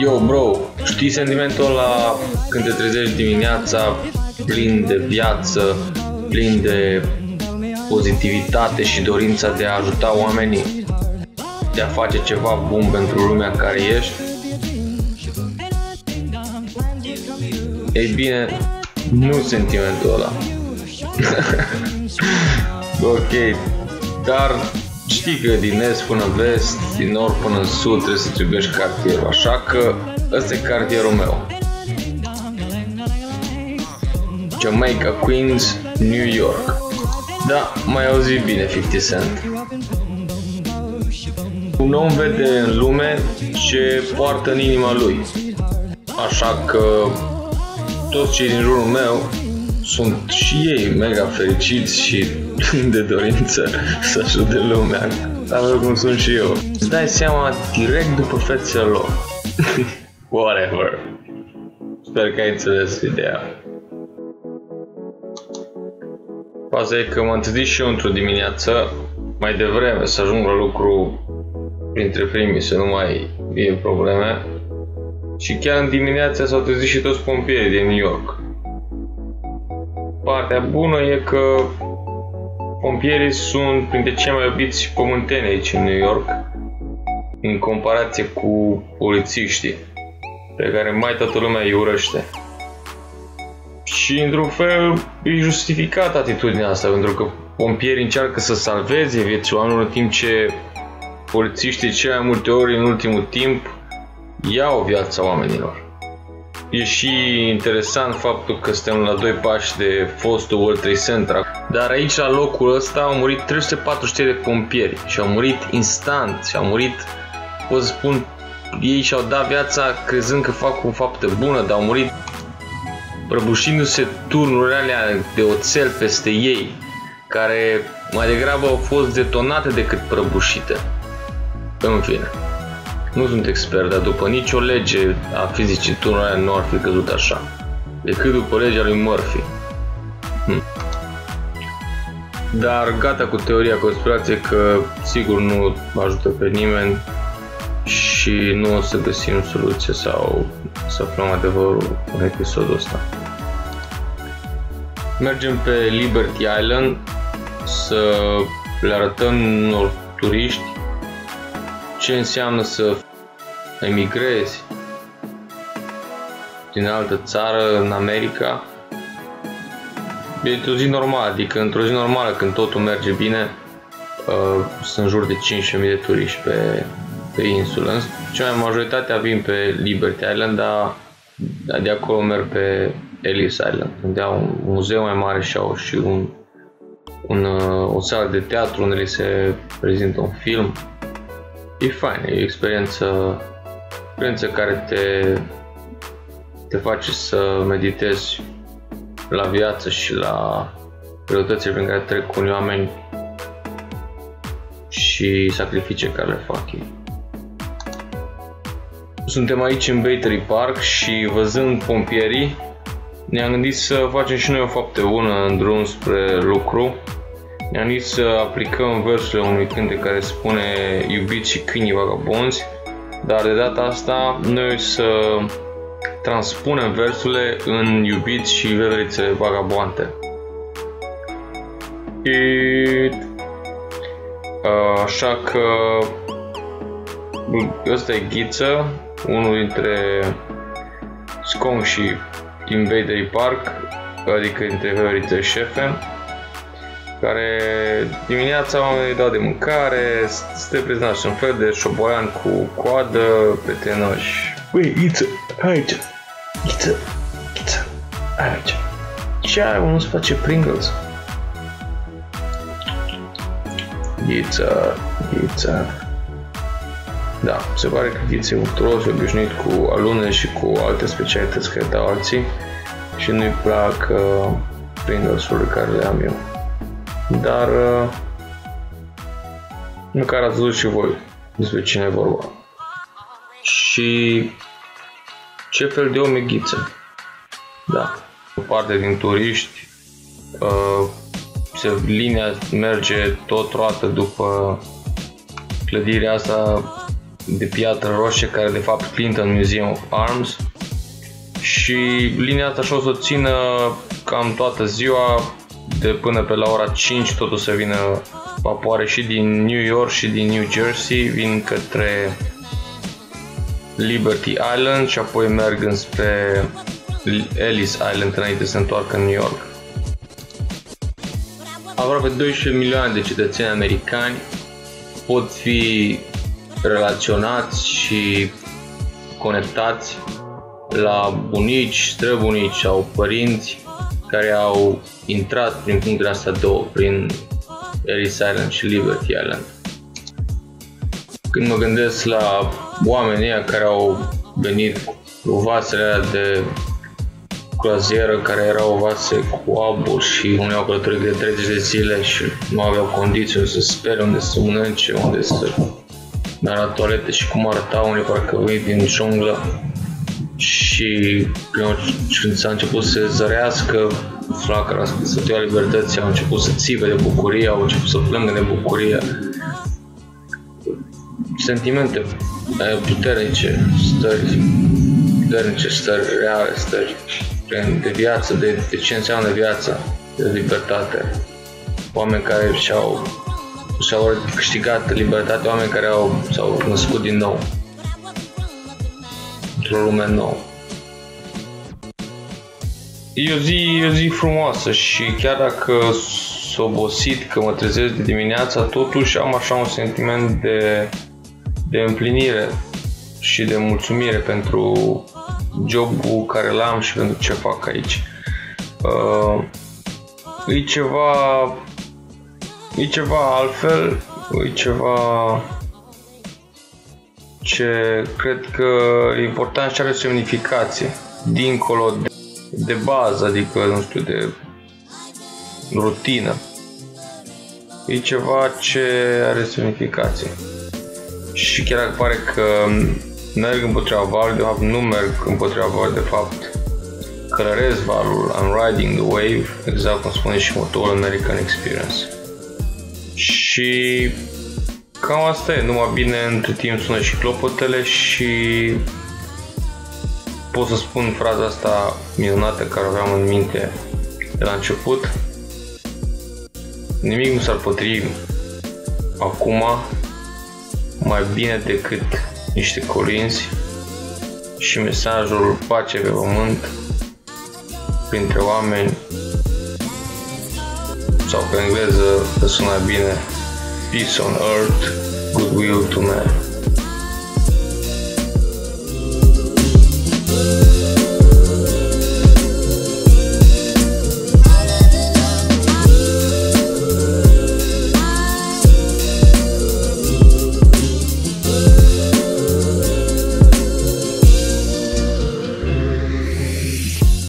Yo, bro, știi sentimentul ăla când te trezești dimineața plin de viață, plin de pozitivitate și dorința de a ajuta oamenii, de a face ceva bun pentru lumea care ești? Ei bine, nu sentimentul ăla. Ok, dar știi că din est până vest, din nord până sud trebuie să-ți iubești cartierul, așa că ăsta e cartierul meu. Jamaica Queens, New York. Da, mai auzi bine 50 Cent. Un om vede în lume ce poartă în inima lui, așa că toți cei din jurul meu sunt și ei mega fericiți și plini de dorință să ajute lumea, așa cum sunt și eu. Îți dai seama direct după fețele lor. Whatever. Sper că ai înțeles ideea. Faza e că m-am trezit și eu într-o dimineață mai devreme să ajung la lucru printre primii, să nu mai fie probleme. Și chiar în dimineața s-au trezit și toți pompierii din New York. Partea bună e că pompierii sunt printre cei mai iubiți pământeni aici în New York, în comparație cu polițiștii, pe care mai toată lumea îi urăște. Și într-un fel e justificată atitudinea asta, pentru că pompierii încearcă să salveze vieți oamenilor, în timp ce polițiștii cele mai multe ori în ultimul timp iau viața oamenilor. E și interesant faptul că suntem la doi pași de fostul World Trade Center, dar aici la locul ăsta au murit 343 de pompieri și au murit instant și au murit, pot să spun, ei și-au dat viața crezând că fac o faptă bună, dar au murit prăbușindu-se turnurile alea de oțel peste ei, care mai degrabă au fost detonate decât prăbușite. În fine. Nu sunt expert, dar după nicio lege a fizicii turnurile nu ar fi căzut așa, decât după legea lui Murphy. Dar gata cu teoria conspirației că sigur nu ajută pe nimeni și nu o să găsim soluție sau să aflăm adevărul în episodul ăsta. Mergem pe Liberty Island să le arătăm unor turiști ce înseamnă să emigrezi din altă țară în America. E într-o zi normală, adică într-o zi normală când totul merge bine, sunt în jur de 5.000 de turiști pe insulă. Cea mai majoritatea vin pe Liberty Island, dar de acolo merg pe Ellis Island, unde au un muzeu mai mare și au și o sală de teatru unde se prezintă un film. E fain, e o experiență care te face să meditezi la viață și la greutățile prin care trec unii oameni și sacrificii care le fac ei. Suntem aici în Battery Park și văzând pompierii ne-am gândit să facem și noi o faptă bună în drum spre lucru. Ne-am gândit să aplicăm versurile unui cântec care spune iubiți și câinii vagabonzi, dar de data asta noi să transpunem versurile în iubiți și veverițele vagabonde. Așa că ăsta e Ghiță, unul dintre sconșii din Battery Park, adică dintre veverițele șefe, care dimineața oamenii dau de mâncare, stă preznași un fel de șobolan cu coadă pe tenoși. Băi, Ghiță, hai aici! Ghiță, Ghiță, hai aici! Ce ai, nu-ți face Pringles? Ghiță, Ghiță... Da, se pare că Ghiță e uturos, obișnuit cu alune și cu alte specialități care dau alții și nu-i plac Pringles-urile care le am eu. Dar nu care ați văzut și voi despre cine e vorba. Și ce fel de om e Ghiță? Da, o parte din turiști, linia merge tot roată după clădirea asta de piatră roșie care de fapt plintă în Museum of Arms și linia asta și o să o țină cam toată ziua, de până pe la ora 5 tot o să vină vapoare și din New York și din New Jersey, vin către Liberty Island și apoi merg înspre Ellis Island înainte să se întoarcă în New York. Aproape 12 milioane de cetățeni americani pot fi relaționați și conectați la bunici, străbunici sau părinți care au intrat prin punctele astea două, prin Ellis Island și Liberty Island. Când mă gândesc la oamenii care au venit cu vasele alea de croazieră, care erau vase cu abur și uneau călătorii de 30 de zile și nu aveau condiții să spere, unde să mănânce, unde să meargă la toalete și cum arătau, unii parcă venit din junglă. Și când s-a început să se zărească flacăra, Statuia Libertății, au început să țipe de bucurie, au început să plângă de bucurie. Sentimente puternice, stări reale, stări de viață, de ce înseamnă viața, de libertate. Oameni care și-au câștigat libertate, oameni care s-au născut din nou într-o lume nouă. E o zi frumoasă și chiar dacă s-a obosit că mă trezesc de dimineața, totuși am așa un sentiment de împlinire și de mulțumire pentru jobul care l-am și pentru ce fac aici. E ceva altfel, e ceva ce cred că e important și are semnificație dincolo de bază, adică, nu știu, de rutină. E ceva ce are semnificație. Și chiar dacă pare că merg împotriva valului, de fapt nu merg împotriva valului, de fapt călăresc valul, I'm riding the wave, exact cum spune și motorul American Experience. Și cam asta e, numai bine între timp sună și clopotele și pot să spun fraza asta minunată care o aveam în minte de la început. Nimic nu s-ar potrivi acum mai bine decât niște colinzi și mesajul pace pe pământ printre oameni, sau pe engleză sună bine Peace on earth, goodwill to man.